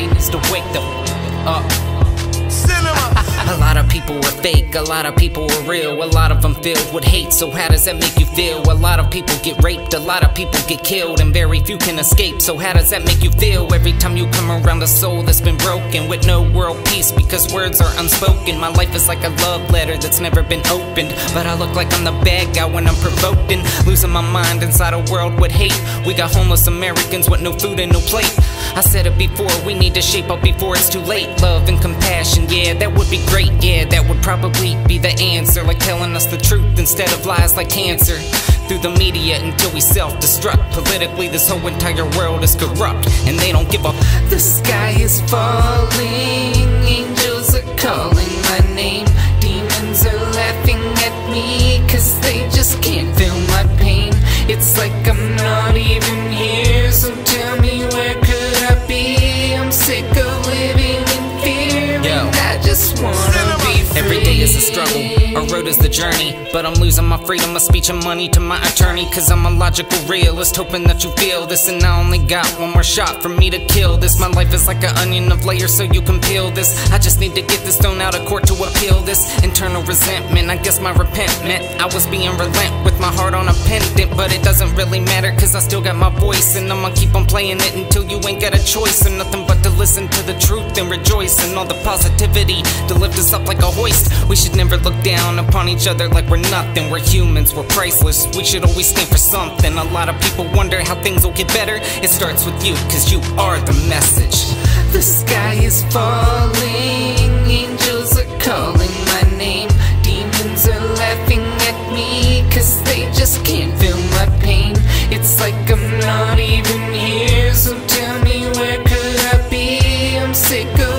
Everybody needs to wake the up. A lot of people are fake, a lot of people are real, a lot of them filled with hate, so how does that make you feel? A lot of people get raped, a lot of people get killed, and very few can escape, so how does that make you feel? Every time you come around a soul that's been broken, with no world peace, because words are unspoken. My life is like a love letter that's never been opened, but I look like I'm the bad guy when I'm provoked and losing my mind inside a world with hate. We got homeless Americans with no food and no plate. I said it before, we need to shape up before it's too late. Love and compassion, yeah, that would be great. Yeah, that would probably be the answer, like telling us the truth instead of lies like cancer. Through the media until we self-destruct. Politically, this whole entire world is corrupt, and they don't give up. The sky is falling, angels are calling my name. Demons are laughing at me, cause they just can't feel my pain. It's like I'm not even here, so tell me where could I be? I'm sick of living in fear, and I just wanna. Every day is a struggle, a road is the journey, but I'm losing my freedom of speech and money to my attorney. Cause I'm a logical realist, hoping that you feel this, and I only got one more shot for me to kill this. My life is like an onion of layers, so you can peel this. I just need to get this thrown out of court to appeal this internal resentment. I guess my repentment, I was being relent with my heart on a pendant, but it doesn't really matter cause I still got my voice, and I'ma keep on playing it until you ain't got a choice, and nothing but to listen to the truth and rejoice, and all the positivity to lift us up like a hoist. We should never look down upon each other like we're nothing. We're humans, we're priceless, we should always stand for something. A lot of people wonder how things will get better. It starts with you, cause you are the message. The sky is falling, angels are calling my name. Demons are laughing at me, cause they just can't feel my pain. It's like I'm not even here, so tell me where could I be? I'm sick of